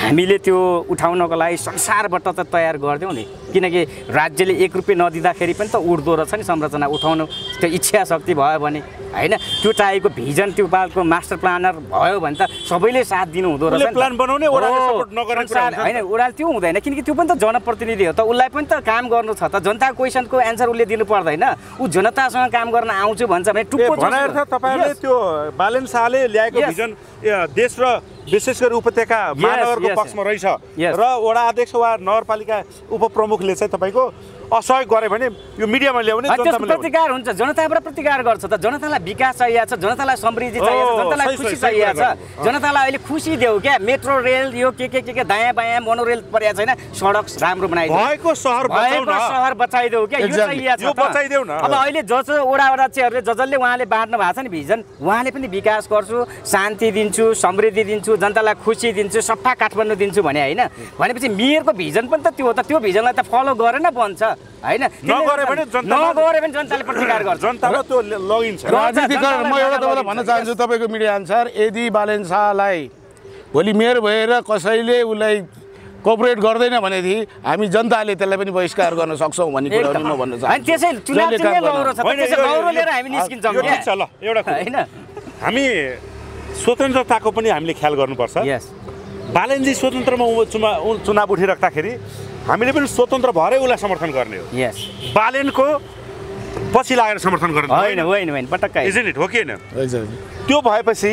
हामीले त्यो उठाउनको लागि संसारबाट त तयार गरिदिउँ नि किनकि राज्यले एक रुपियाँ नदिँदाखेरि पनि त उठ्दो रहेछ नि संरचना उठाउनु त्यो इच्छा शक्ति भयो भने हैन त्यो टाइपको भिजन त्यो बालको मास्टर प्लानर भयो भने त सबैले साथ दिनु हुँदो रहेछ प्लान बनाउने ओडाले सपोर्ट नगर्ने कुरा हैन ओडाले त्यो हुँदैन किनकि त्यो पनि त जनप्रतिनिधि हो त उसलाई पनि त काम गर्नु छ त जनताको क्वेशनको एन्सर उसले दिनु पर्दैन उ जनतासँग काम गर्न आउँछु भन्छ भने टुप्पो भनेर तपाईहरुले त्यो बालन शाहले ल्याएको भिजन देश र विशेष गरी उपत्यका महानगरको पक्षमा रहेछ र वडा अध्यक्ष वा नगरपालिका उपप्रमुखले चाहिँ तपाईको असहयोग गरे भने यो मिडियामा ल्याउने जनतामा प्रतिकार हुन्छ जनताबाट प्रतिकार गर्छ त जनतालाई विकास चाहिएको छ जनतालाई समृद्धि चाहिएको छ जनतालाई खुशी चाहिएको छ जनतालाई अहिले खुशी देऊ क्या मेट्रो रेल यो के के के के दायाँ बायाँ मोनोरेल पर्या छैन सडक राम्रो बनाइदेऊ भएको शहर बचाउन शहर बचाइदेऊ क्या यो चाहिएको छ यो बचाइदेऊ न अब अहिले जस वडा अध्यक्षहरुले जजले उहाँले बाँड्नु भएको छ नि भिजन उहाँले पनि विकास गर्छु शान्ति दिन्छु समृद्धि दिन्छु जनतालाई खुशी दिन्छु सफा काठमाडौँ दिन्छु भने हैन भनेपछि मेयरको भिजन पनि त त्यो हो त त्यो भिजनलाई त फलो गरेन बन्छ हैन नगरे पनि जनता नगरे पनि जनताले प्रतिकार गर्छ जनताले त्यो लगिन्छ राजनीतिकरण म एउटा तपाईलाई भन्न चाहन्छु तपाईको मिडिया अनुसार यदि बालन शाहलाई भोलि मेयर भएर कसैले उलाई कोअपरेट गर्दैन भनेदेखि हामी जनताले त्यसलाई पनि बहिष्कार गर्न सक्छौं भन्ने कुरा म भन्न चाहन्छु हैन त्यसै चुनाव चाहिँ लौरो छ त्यसै लौरो लिएर हामी निस्किन्छौं हैन हामी स्वतन्त्रताको पनि हामीले ख्याल गर्नुपर्छ। यस बालेनजी स्वतन्त्रमा चुनाव उठिराख्दाखेरि हामीले पनि स्वतन्त्र भएरै उलाई समर्थन गर्ने हो। यस बालेनको पछि लागेर समर्थन गर्ने हैन हैन हैन पटक्कै इज इट हो कि हैन। त्यो भएपछि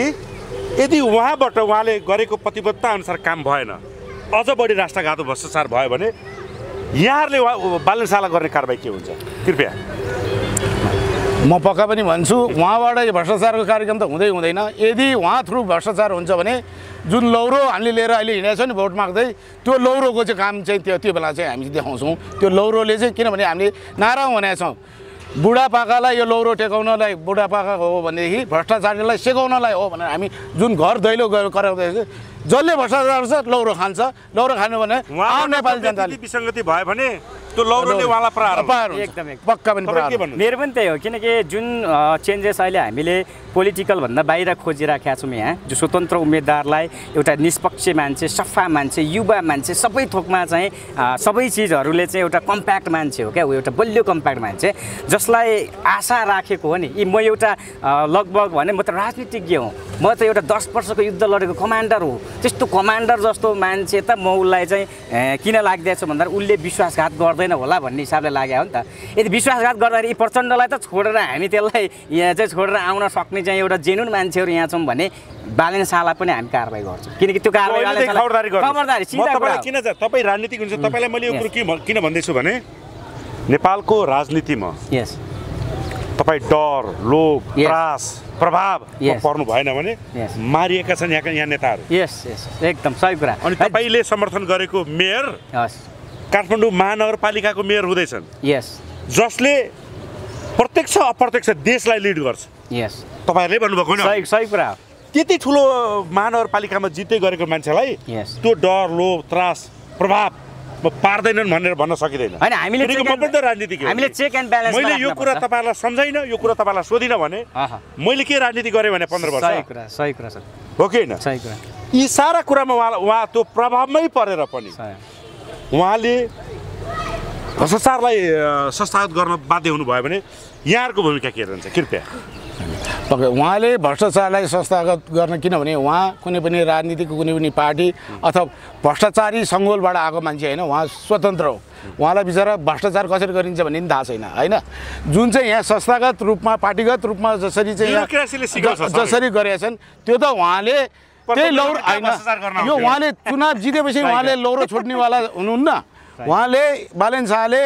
यदि उहाँबाट उहाँले गरेको प्रतिबद्धता अनुसार काम भएन अझ बढी राष्ट्रघातको भ्रष्टाचार भयो भने यहाँहरुले बालेन शाहलाई गर्ने कारबाही के हुन्छ कृपया। म पक्का पनि भन्छु उहाँबाट भ्रष्टाचारको कार्यक्रम त हुँदै हुँदैन। यदि उहाँ थ्रु भ्रष्टाचार हुन्छ भने जुन लौरो हामीले लिएर अहिले हिँडेको छ नि भोट माग्दै त्यो लौरोको चाहिँ काम चाहिँ त्यो त्यो बेला चाहिँ हामी देखाउँछौँ। त्यो लौरोले चाहिँ किनभने हामीले नारा भनेका छौँ बुढापाकालाई यो लौरो टेकाउनलाई बुढापाका हो भनेदेखि भ्रष्टाचारीलाई सेकाउनलाई हो भनेर हामी जुन घर दैलो गएर कराउँदैछ जसले भ्रष्टाचार छ लौरो खान्छ। लौरो खानु भने आम नेपाली जनताले विसङ्गति भयो भने त्यो लौरोले उहाँलाई प्रहार एकदम पक्का पनि प्रहार। मेरो पनि त्यही हो किनकि जुन चेन्जेस अहिले हामीले पोलिटिकल भन्दा बाहिर खोजिराखेका छौँ यहाँ जो स्वतन्त्र उम्मेदवारलाई एउटा निष्पक्ष मान्छे सफा मान्छे युवा मान्छे सबै थोकमा चाहिँ सबै चिजहरूले चाहिँ एउटा कम्प्याक्ट मान्छे हो क्या ऊ एउटा बलियो कम्प्याक्ट मान्छे जसलाई आशा राखेको हो नि। यी म एउटा लगभग भने म त राजनीतिज्ञ हुँ म त एउटा दस वर्षको युद्ध लडेको कमान्डर हो त्यस्तो कमान्डर जस्तो मान्छे त म उसलाई चाहिँ किन लाग्दैछु भन्दा उसले विश्वासघात गर्दैन होला भन्ने हिसाबले लाग्यो हो नि त। यदि विश्वासघात गर्दाखेरि यी प्रचण्डलाई त छोडेर हामी त्यसलाई यहाँ चाहिँ छोडेर आउन सक्ने चाहिँ एउटा जेन्युन मान्छेहरू यहाँ छौँ भने बालेन शाहलाई पनि हामी कारबाही गर्छौँ किनकि त्यो कारबाही किन छ। तपाईँ राजनीतिक हुनुहुन्छ तपाईँलाई मैले यो कुरो के किन भन्दैछु भने नेपालको राजनीतिमा यस तपाईँ डर लोभ त्रास प्रभाव पर्नु भएन भने मारिएका छन् यहाँका यहाँ नेताहरू। यस यस एकदम सही कुरा। अनि तपाईँले समर्थन गरेको मेयर काठमाडौँ महानगरपालिकाको मेयर हुँदैछन् यस जसले प्रत्यक्ष अप्रत्यक्ष देशलाई लिड गर्छ। यस तपाईँहरूले भन्नुभएको होइन सही सही कुरा। त्यति ठुलो महानगरपालिकामा जित्दै गरेको मान्छेलाई त्यो डर लोभ त्रास प्रभाव पार्दैनन् भनेर भन्न सकिँदैन। हामीले चेक एन्ड ब्यालेन्स मैले यो कुरा तपाईलाई सम्झाइन यो कुरा तपाईलाई सोधिन भने मैले के राजनीति गरेँ भने पन्ध्र वर्ष सही कुरा सही कुरा सर हो कि हैन सही कुरा। यी सारा कुरामा उहाँ उहाँ त्यो प्रभावमै परेर पनि उहाँले भ्रष्टाचारलाई संस्थागत गर्न बाध्य हुनुभयो भने यहाँहरूको भूमिका के रहन्छ कृपया। उहाँले भ्रष्टाचारलाई संस्थागत गर्न किनभने उहाँ कुनै पनि राजनीतिको कुनै पनि पार्टी अथवा भ्रष्टाचारी सङ्गोलबाट आएको मान्छे होइन उहाँ स्वतन्त्र हो। उहाँलाई बिचरा भ्रष्टाचार कसरी गरिन्छ भन्ने पनि थाहा छैन होइन। जुन चाहिँ यहाँ संस्थागत रूपमा पार्टीगत रूपमा जसरी चाहिँ जसरी गरेका छन् त्यो त उहाँले त्यही लौरो होइन यो उहाँले चुनाव जितेपछि उहाँले लौरो छोड्नेवाला हुनुहुन्न। उहाँले बालेन शाहले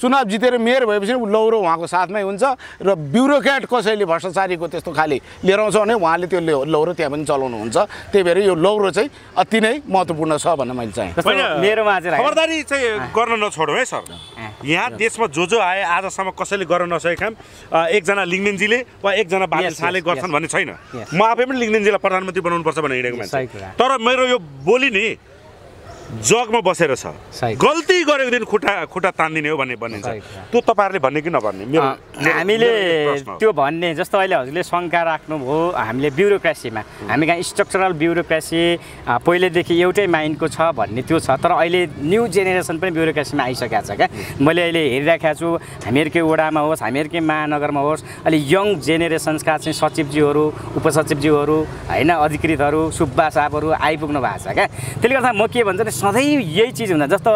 चुनाव जितेर मेयर भएपछि लौरो उहाँको साथमै हुन्छ र ब्युरोक्रेट कसैले भ्रष्टाचारीको त्यस्तो खाली लिएर आउँछ भने उहाँले त्यो लौरो त्यहाँ पनि चलाउनुहुन्छ। त्यही भएर यो लौरो चाहिँ अति नै महत्त्वपूर्ण छ भन्न मैले चाहिँ मेरोमा आज खबरदारी चाहिँ गर्न नछोडौँ है सर। यहाँ देशमा जो जो आए आजसम्म कसैले गर्न नसकेको काम एकजना लिङ्गदेनजीले वा एकजना बालेन शाहले गर्छन् भन्ने छैन। म आफै पनि लिङ्गदेनजीलाई प्रधानमन्त्री बनाउनुपर्छ भनेर हिँडेको मान्छे तर मेरो यो बोली नि जगमा बसेर छ गल्ती गरेको दिन खुट्टा खुट्टा तान्दिने हो भन्ने बनिन्छ। त्यो तपाईँहरूले भन्ने कि नभन्ने हामीले त्यो भन्ने जस्तो अहिले हजुरले शङ्का राख्नुभयो हामीले ब्युरोक्रेसीमा हामी कहाँ स्ट्रक्चरल ब्युरोक्रेसी पहिलेदेखि एउटै माइन्डको छ भन्ने त्यो छ तर अहिले न्यू जेनेरेसन पनि ब्युरोक्रेसीमा आइसकेको छ क्या। मैले अहिले हेरिराखेको छु हामीहरूकै वडामा होस् हामीहरूकै महानगरमा होस् अहिले यङ जेनेरेसन्सका चाहिँ सचिवज्यूहरू उपसचिवज्यूहरू होइन अधिकृतहरू सुब्बा साहबहरू आइपुग्नु भएको छ क्या। त्यसले गर्दा म के भन्छु सधैँ यही चिज हुँदा जस्तो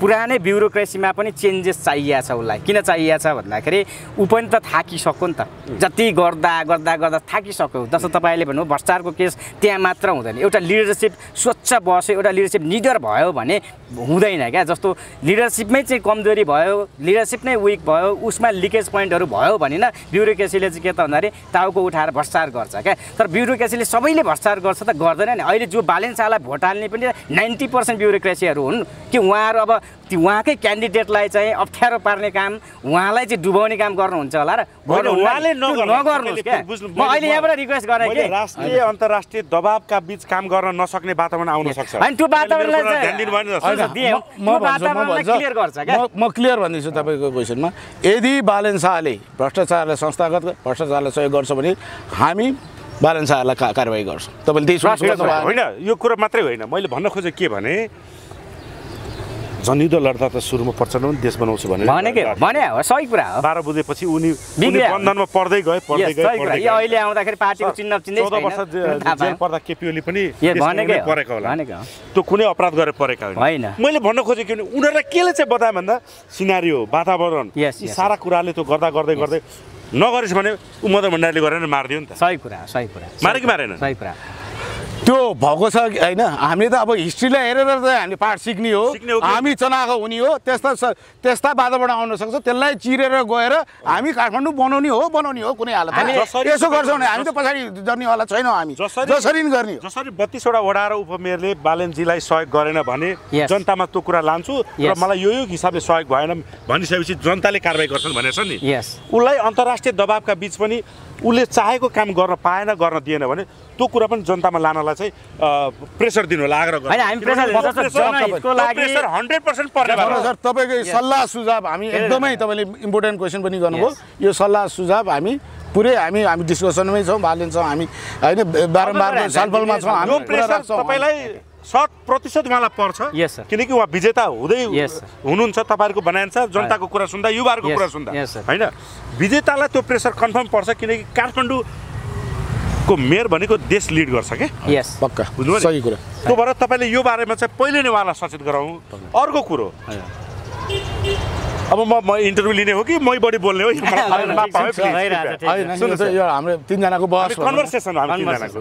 पुरानै ब्युरोक्रेसीमा पनि चेन्जेस चाहिएको छ। उसलाई किन चाहिएको छ भन्दाखेरि ऊ पनि त थाकिसक्यो नि त जति गर्दा गर्दा गर्दा थाकिसक्यो। जस्तो तपाईँले भन्नुभयो भ्रष्टाचारको केस त्यहाँ मात्र हुँदैन एउटा लिडरसिप स्वच्छ बस्यो एउटा लिडरसिप निडर भयो भने हुँदैन क्या। जस्तो लिडरसिपमै चाहिँ कमजोरी भयो लिडरसिप नै विक भयो उसमा लिकेज पोइन्टहरू भयो भने न ब्युरोक्रेसीले चाहिँ के त भन्दाखेरि टाउको उठाएर भ्रष्टाचार गर्छ क्या। तर ब्युरोक्रेसीले सबैले भ्रष्टाचार गर्छ त गर्दैन नि। अहिले जो बालेन शाहलाई भोट हाल्ने पनि नाइन्टी पर्सेन्ट ब्युरोक्रेसीहरू हुन् कि उहाँहरू अब त्यो उहाँकै क्यान्डिडेटलाई चाहिँ अप्ठ्यारो पार्ने काम उहाँलाई चाहिँ डुबाउने काम गर्नुहुन्छ होला र उहाँले नगर्नुहोस् क्या। म अहिले यहाँबाट रिक्वेस्ट गरेँ कि राष्ट्रिय अन्तर्राष्ट्रिय दबावका बीच काम गर्न नसक्ने वातावरण आउन सक्छ अनि त्यो वातावरणलाई क्लियर गर्छ क्या। म क्लियर भन्दैछु तपाईँको क्वेसनमा यदि बालेन शाहले भ्रष्टाचारलाई संस्थागत भ्रष्टाचारलाई सहयोग गर्छ भने हामी बालेन शाहलाई का कारवाही गर्छ। तपाईँले त्यही होइन यो कुरा मात्रै होइन मैले भन्न खोजेँ के भने जनयुद्ध लड्दा त सुरुमा प्रचण्डले देश बनाउँछु भनेर भनेको भने हो सही कुरा हो। बाह्र बुझेपछि उनी उनी बन्धनमा पर्दै गए पर्दै गए पर्दै गए अहिले आउँदाखेरि पार्टीको चिन्ह चिन्दै छैन। चौध वर्ष जेल पर्दा केपी ओली पनि भनेकै परेको होला भनेको त्यो कुनै अपराध गरेर परेका होइन। मैले भन्न खोजेको किन उनीहरुलाई केले चाहिँ बताए भन्दा सिनारियो वातावरण सारा कुराले त्यो गर्दा गर्दै गर्दै नगरिस भने उमदर भण्डारीले गरेर मार्दियो नि त। सही कुरा सही कुरा मारे कि मारेन सही कुरा त्यो भएको छ हैन। हामीले त अब हिस्ट्रीलाई हेरेर त हामीले पाठ सिक्ने हो हामी चनाको हुने हो। त्यस्ता त्यस्ता बाधाबाट आउन सक्छ त्यसलाई चिरेर गएर हामी काठमाडौँ बनाउने हो बनाउने हो कुनै हालतमा। यसो गर्छौँ भने हामी त पछाडि जर्नीवाला छैनौँ। हामी जसरी गर्ने जसरी बत्तीस वटा वडा र उपमेयरले बालेनजीलाई सहयोग गरेन भने जनतामा त्यो कुरा लान्छु र मलाई यो यो हिसाबले सहयोग भएन भनिसकेपछि जनताले कारबाही गर्छन् भनेछ नि। उसलाई अन्तर्राष्ट्रिय दबावका बीच पनि उसले चाहेको काम गर्न पाएन गर्न दिएन भने त्यो कुरा पनि जनतामा लानलाई चाहिँ प्रेसर दिनु होला आग्रह गर्छ। तपाईँको सल्लाह सुझाव हामी एकदमै तपाईँले इम्पोर्टेन्ट क्वेसन पनि गर्नुभयो। यो सल्लाह सुझाव हामी पुरै हामी हामी डिस्कसनमै छौँ बालेन छौँ हामी होइन बारम्बार छलफलमा छौँ। हाम्रो प्रेसर तपाईँलाई शत प्रतिशत उहाँलाई पर्छ किनकि उहाँ विजेता हुँदै हुनुहुन्छ। तपाईँहरूको भनाइ छ जनताको कुरा सुन्दा युवाहरूको कुरा सुन्दा होइन विजेतालाई त्यो प्रेसर कन्फर्म पर्छ किनकि काठमाडौँ को मेयर भनेको देश लिड गर्छ के पक्का सही कुरा। त्यो भएर तपाईँले यो बारेमा चाहिँ पहिले नै उहाँलाई सचेत गराउँ। अर्को कुरो अब म इन्टरभ्यू लिने हो कि मै बढी बोल्ने हो हाम्रो तिनजनाको बहस कन्भर्सेसन हो। तिनजनाको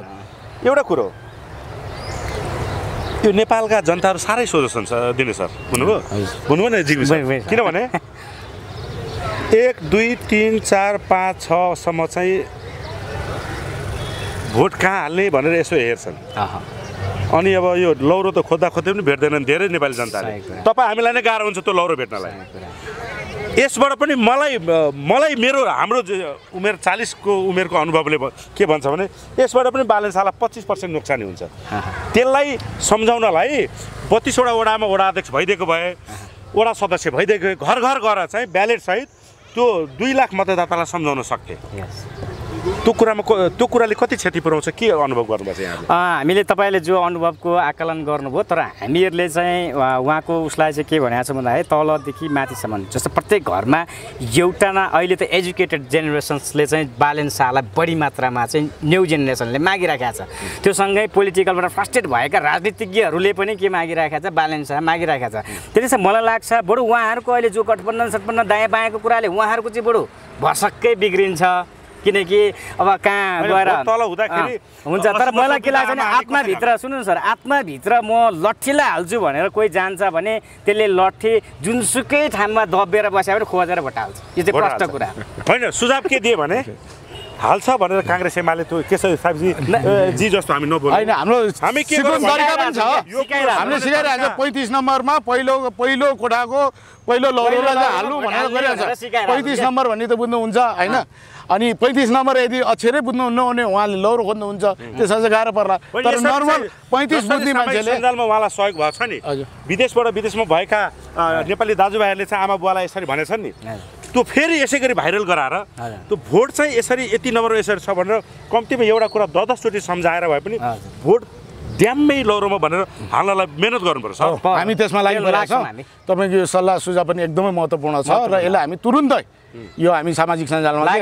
एउटा कुरो यो नेपालका जनताहरू साह्रै सोझो दिने सर बुझ्नुभयो बुझ्नुभयो नि जिग्मी सर किनभने एक दुई तिन चार पाँच छसम्म चाहिँ भोट कहाँ हाल्ने भनेर यसो हेर्छन्। अनि अब यो लौरो त खोज्दा खोज्दै पनि भेट्दैनन् धेरै नेपाली जनताले। तपाईँ हामीलाई नै गाह्रो हुन्छ त्यो लौरो भेट्नलाई। यसबाट पनि मलाई मलाई मेरो हाम्रो उमेर चालिसको उमेरको अनुभवले के भन्छ भने यसबाट पनि बालेन शाहलाई पच्चिस पर्सेन्ट नोक्सानी हुन्छ। त्यसलाई सम्झाउनलाई बत्तिसवटा वडामा वडा अध्यक्ष भइदिएको भए वडा सदस्य भइदिएको घर घर गएर चाहिँ ब्यालेटसहित त्यो दुई लाख मतदातालाई सम्झाउन सक्थे। त्यो कुरामा त्यो कुराले कति क्षति पुर्याउँछ के अनुभव गर्नुभएको छ? हामीले तपाईँले जो अनुभवको आकलन गर्नुभयो तर हामीहरूले चाहिँ उहाँको उसलाई चाहिँ के भनेको छ भन्दाखेरि तलदेखि माथिसम्म जस्तो प्रत्येक घरमा एउटा न अहिले त एजुकेटेड जेनेरेसन्सले चाहिँ बालेन शाहलाई बढी मात्रामा चाहिँ न्यू जेनेरेसनले मागिराखेको छ। त्योसँगै पोलिटिकलबाट फ्रस्ट्रेट भएका राजनीतिज्ञहरूले पनि के मागिराखेको छ बालेन शाह मागिराखेको छ। त्यसै मलाई लाग्छ बरु उहाँहरूको अहिले जो गठबन्धन सठबन्धन दायाँ बायाँको कुराले उहाँहरूको चाहिँ बरु भसक्कै बिग्रिन्छ किनकि अब कहाँ गएर तल हुँदाखेरि हुन्छ। तर मलाई के लाग्छ भने आत्माभित्र सुन्नु सर आत्माभित्र म लट्ठीलाई हाल्छु भनेर कोही जान्छ भने त्यसले लट्ठी जुनसुकै ठाउँमा दबेर बस्यो भने खोजेर भोट हाल्छ। यो चाहिँ प्रष्ट कुरा होइन। सुझाव के दिए भने हाल्छ भनेर काङ्ग्रेस एमाले त्यो के छ जी जस्तो हामी नबोल्नु हैन। हाम्रो हामी के गर्नु तरिका पनि छ हामीले सिकाइरहेको छ। पैँतिस नम्बरमा पहिलो पहिलो कोठाको पहिलो लौरोलाई हाल्नु भनेर गरिरहेको छ। पैँतिस नम्बर भन्ने त बुझ्नुहुन्छ हैन। अनि पैँतिस नम्बर यदि अक्षरै बुझ्नुहुन्न भने उहाँले लौरो खोज्नुहुन्छ त्यसमा चाहिँ गाह्रो पर्ला। तर नर्मल पैँतिस बुझ्ने मान्छेले सञ्जालमा उहाँलाई सहयोग भएको छ नि। विदेशबाट विदेशमा भएका नेपाली दाजुभाइहरूले चाहिँ आमा बुवालाई यसरी भनेछन् नि त्यो फेरि यसै गरी भाइरल गराएर त्यो भोट चाहिँ यसरी यति नम्बर यसरी छ भनेर कम्तीमा एउटा कुरा दस दसचोटि सम्झाएर भए पनि भोट ड्याम्मै लौरोमा भनेर हाल्नलाई मेहनत गर्नुपर्छ। हामी त्यसमा लागिपरेका छौँ। तपाईँको यो सल्लाह सुझाव पनि एकदमै महत्त्वपूर्ण छ र यसलाई हामी तुरुन्तै यो हामी सामाजिक सञ्जालमा चेक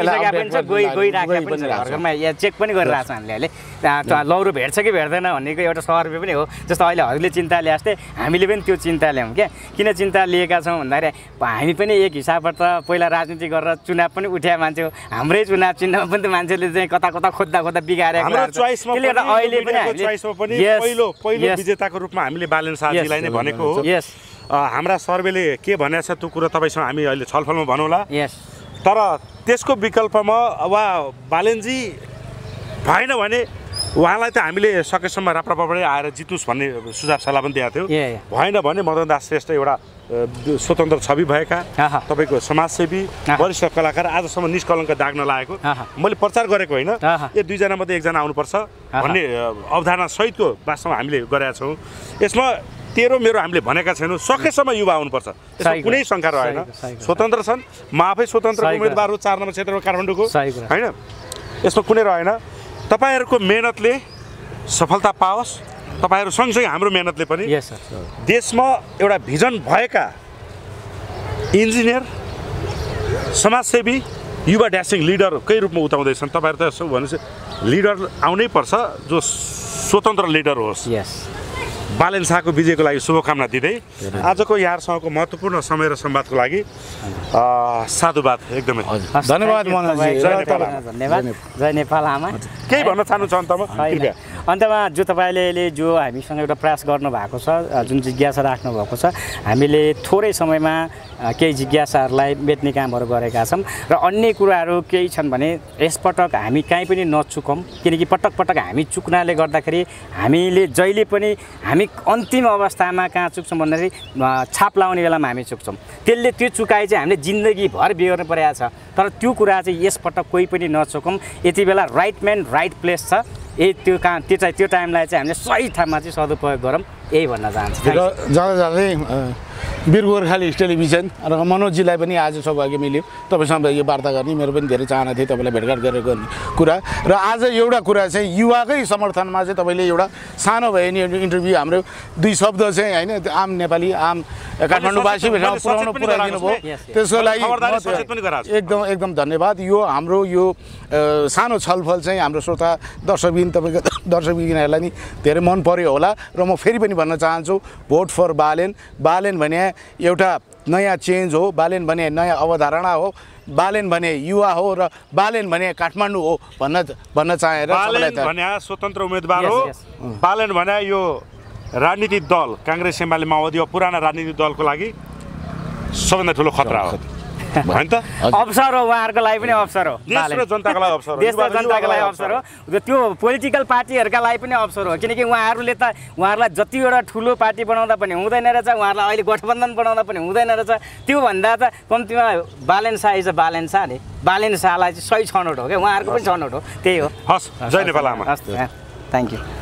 पनि गरिरहेको छ। हामीले अहिले लौरो भेट्छ कि भेट्दैन भन्नेको एउटा सर्वे पनि हो। जस्तो अहिले हजुरले चिन्ता ल्याए जस्तै हामीले पनि त्यो चिन्ता ल्यायौँ क्या। किन चिन्ता लिएका छौँ भन्दाखेरि हामी पनि एक हिसाबबाट पहिला राजनीति गरेर चुनाव पनि उठाए मान्छे हो। हाम्रै चुनाव चिन्हमा पनि त मान्छेले चाहिँ कता कता खोज्दा खोज्दा बिगारेको विजेताको रूपमा हामीले बालेन शाहजीलाई नै भनेको हो। हाम्रा सर्वेले के भनेको छ त्यो कुरो तपाईँसँग हामी अहिले छलफलमा भनौँला। तर त्यसको विकल्पमा वा बालेनजी भएन भने उहाँलाई त हामीले सकेसम्म राप्रपाबाटै आएर जितोस् भन्ने सुझाव सल्लाह पनि दिएको थियो। भएन भने मदनदास श्रेष्ठ एउटा स्वतन्त्र छवि भएका तपाईँको समाजसेवी वरिष्ठ कलाकार आजसम्म निष्कलङ्क दाग्न लागेको मैले प्रचार गरेको होइन। यो दुईजना मात्रै एकजना आउनुपर्छ भन्ने अवधारणा सहितको वास्तवमा हामीले गरेका छौँ। यसमा तेरो मेरो हामीले भनेका छैनौँ। सकेसम्म युवा आउनुपर्छ त्यसमा कुनै शङ्का रहेन। स्वतन्त्र छन् म आफै स्वतन्त्र उम्मेदवार हो चार नम्बर क्षेत्रमा काठमाडौँको होइन। यसमा कुनै रहेन। तपाईँहरूको मेहनतले सफलता पाओस् तपाईहरु सँगसँगै हाम्रो मेहनतले पनि देशमा एउटा भिजन भएका इन्जिनियर समाजसेवी युवा ड्यासिङ लिडरकै रूपमा उताउँदै छन् तपाईहरु त सो भन्नुस् लिडर आउनै पर्छ जो स्वतन्त्र लिडर होस् यस बालेन शाहको विजयको लागि शुभकामना दिदै आजको यहाँहरुसँगको महत्त्वपूर्ण समय र संवादको लागि साधुवाद एकदमै धन्यवाद मनजी धन्यवाद जय नेपाल आमा केही भन्न चाहनुहुन्छ अन्तमा कृपया अन्तमा जो तपाईले जो हामीसँग एउटा प्रयास गर्नु भएको छ जुन जिज्ञासा राख्नु भएको छ हामीले थोरै समयमा केही जिज्ञासाहरुलाई मेट्ने कामहरु गरेका छौं र अन्य कुराहरु केही छन् भने यस पटक हामी कहीं पनि नचुकौं किनकि पटक पटक हामी चुक्नाले गर्दाखेरि हामीले जहिले पनि हामी अन्तिम अवस्थामा कहाँ चुक्छौं भन्दाखेरि छाप लाउने बेलामा हामी चुक्छौं त्यसले त्यो चुकाइ चाहिँ हामीले जिन्दगी भर बिहोर्न परेको छ तर त्यो कुरा चाहिँ यस पटक कोही पनि नचुकौं यति बेला राइट म्यान राइट प्लेस छ ए त्यो काम त्यो चाहिँ त्यो टाइमलाई चाहिँ हामीले सही ठाउँमा चाहिँ सदुपयोग गरौँ यही भन्न चाहन्छु जाँदा जाँदै वीर गोर्खाली टेलिभिजन र मनोजजीलाई पनि आज सौभाग्य मिल्यो तपाईसँग यो वार्ता गर्ने मेरो पनि धेरै चाहना थियो तपाईलाई भेटघाट गरेर गर्ने कुरा र आज एउटा कुरा चाहिँ युवाकै समर्थनमा चाहिँ तपाईले एउटा सानो भए नि इन्टरभ्यु हाम्रो दुई शब्द चाहिँ हैन आम नेपाली आम काठमाडौँवासी भेटाउन पुराउनु पुराइदिनु भयो त्यसको लागि एकदम एकदम धन्यवाद यो हाम्रो यो सानो छलफल चाहिँ हाम्रो श्रोता दर्शकबिन तपाईको दर्शकबिनहरुलाई नि धेरै मन पर्यो होला र म फेरि पनि भन्न चाहन्छु भोट फर बालेन बालेन भने एउटा नयाँ चेन्ज हो बालेन भने नयाँ अवधारणा हो बालेन भने युवा हो र बालेन भने काठमाडौँ हो भन्न भन्न चाहेर बालेन भने स्वतन्त्र उम्मेदवार हो बालेन भने यो राजनीतिक दल कांग्रेस एमाले माओवादी वा पुराना राजनीतिक दलको लागि सबैभन्दा ठूलो खतरा हो हैन त अवसर हो उहाँहरुको लागि पनि अवसर हो देशको जनताको लागि अवसर हो देशको जनताको लागि अवसर हो त्यो पोलिटिकल पार्टीहरुका लागि पनि अवसर हो किनकि उहाँहरुले त उहाँहरुलाई जति एउटा ठूलो पार्टी बनाउँदा पनि हुँदैन रहेछ उहाँहरुलाई अहिले गठबन्धन बनाउँदा पनि हुँदैन रहेछ त्यो भन्दा त कम्तिमा बालेन शाह इज बालेन शाह नि बालेन शाहलाई चाहिँ सही छनौट हो के उहाँहरुको पनि छनौट हो त्यही हो हस् जय नेपाल आमा हस् थ्यांक यू